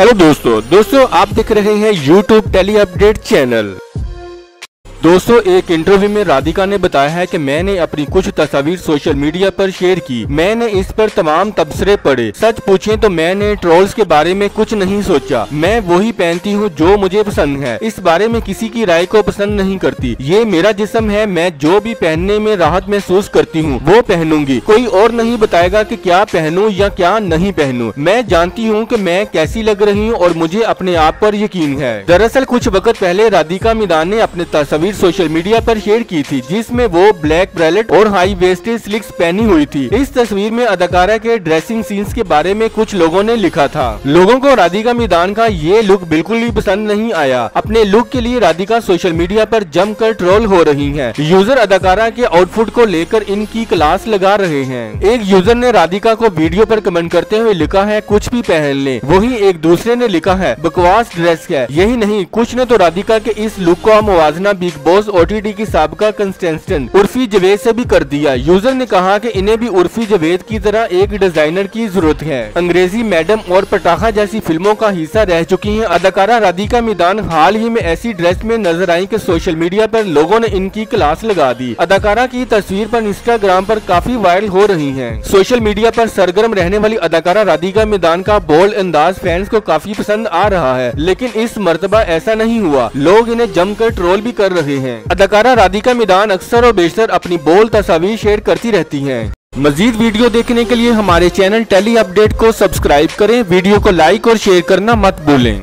Hello दोस्तों आप देख रहे हैं YouTube टेली अपडेट चैनल। दोस्तों एक इंटरव्यू में राधिका ने बताया है कि मैंने अपनी कुछ तस्वीर सोशल मीडिया पर शेयर की। मैंने इस पर तमाम तबसरे पढ़े। सच पूछें तो मैंने ट्रोल्स के बारे में कुछ नहीं सोचा। मैं वही पहनती हूँ जो मुझे पसंद है। इस बारे में किसी की राय को पसंद नहीं करती। ये मेरा जिस्म है, मैं जो भी पहनने में राहत महसूस करती हूँ वो पहनूंगी। कोई और नहीं बताएगा कि क्या पहनूं या क्या नहीं पहनूं। मैं जानती हूँ कि मैं कैसी लग रही हूँ और मुझे अपने आप पर यकीन है। दरअसल कुछ वक्त पहले राधिका मदान ने अपने तस्वीर सोशल मीडिया पर शेयर की थी, जिसमें वो ब्लैक ब्रेलेट और हाई वेस्टेड स्लिक्स पहनी हुई थी। इस तस्वीर में अदाकारा के ड्रेसिंग सीन्स के बारे में कुछ लोगों ने लिखा था। लोगों को राधिका मदान का ये लुक बिल्कुल भी पसंद नहीं आया। अपने लुक के लिए राधिका सोशल मीडिया पर जमकर ट्रोल हो रही हैं। यूजर अदाकारा के आउटफिट को लेकर इनकी क्लास लगा रहे हैं। एक यूजर ने राधिका को वीडियो पर कमेंट करते हुए लिखा है, कुछ भी पहन ले। वही एक दूसरे ने लिखा है, बकवास ड्रेस है। यही नहीं, कुछ ने तो राधिका के इस लुक का मुवाजना बिग बॉस OTT की साबका कंटेस्टेंट उर्फी जावेद से भी कर दिया। यूजर ने कहा कि इन्हें भी उर्फी जावेद की तरह एक डिजाइनर की जरूरत है। अंग्रेजी मैडम और पटाखा जैसी फिल्मों का हिस्सा रह चुकी हैं अदाकारा राधिका मदान हाल ही में ऐसी ड्रेस में नजर आई कि सोशल मीडिया पर लोगों ने इनकी क्लास लगा दी। अदाकारा की तस्वीर पर Instagram पर काफी वायरल हो रही है। सोशल मीडिया पर सरगर्म रहने वाली अदाकारा राधिका मदान का बोल्ड अंदाज फैंस को काफी पसंद आ रहा है, लेकिन इस मरतबा ऐसा नहीं हुआ। लोग इन्हें जमकर ट्रोल भी कर रहे हैं। अदाकारा राधिका मदान अक्सर और बेशतर अपनी बोल्ड तस्वीर शेयर करती रहती हैं। मजीद वीडियो देखने के लिए हमारे चैनल टेली अपडेट को सब्सक्राइब करें। वीडियो को लाइक और शेयर करना मत भूलें।